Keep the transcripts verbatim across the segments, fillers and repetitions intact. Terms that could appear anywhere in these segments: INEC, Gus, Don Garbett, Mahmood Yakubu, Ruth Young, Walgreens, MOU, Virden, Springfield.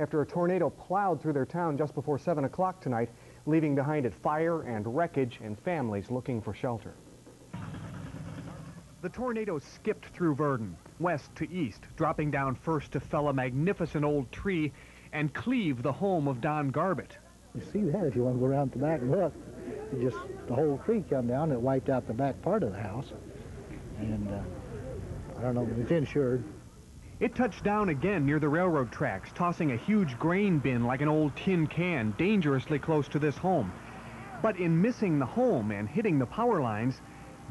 After a tornado plowed through their town just before seven o'clock tonight, leaving behind it fire and wreckage and families looking for shelter. The tornado skipped through Virden, west to east, dropping down first to fell a magnificent old tree and cleave the home of Don Garbett. You see that if you want to go around the back and look. You just, the whole tree came down and it wiped out the back part of the house. And uh, I don't know, it's insured. It touched down again near the railroad tracks, tossing a huge grain bin like an old tin can, dangerously close to this home. But in missing the home and hitting the power lines,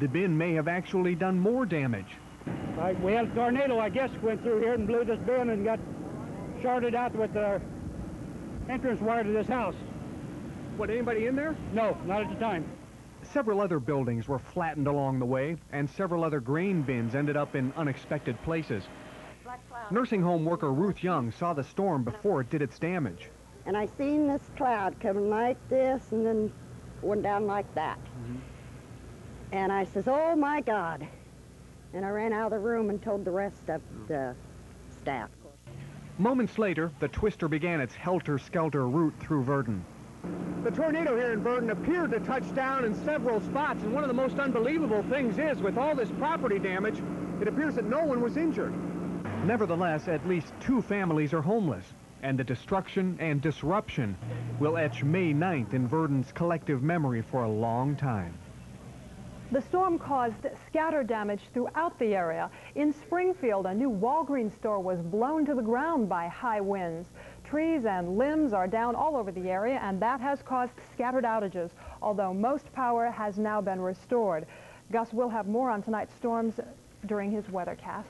the bin may have actually done more damage. Like we had a tornado, I guess, went through here and blew this bin and got shorted out with the entrance wire to this house. What, anybody in there? No, not at the time. Several other buildings were flattened along the way, and several other grain bins ended up in unexpected places. Nursing home worker Ruth Young saw the storm before it did its damage. And I seen this cloud coming like this and then went down like that. Mm-hmm. And I says, oh my God. And I ran out of the room and told the rest of the staff. Moments later, the twister began its helter-skelter route through Virden. The tornado here in Virden appeared to touch down in several spots, and one of the most unbelievable things is, with all this property damage, it appears that no one was injured. Nevertheless, at least two families are homeless, and the destruction and disruption will etch May ninth in Virden's collective memory for a long time. The storm caused scatter damage throughout the area. In Springfield, a new Walgreens store was blown to the ground by high winds. Trees and limbs are down all over the area, and that has caused scattered outages, although most power has now been restored. Gus will have more on tonight's storms during his weathercast.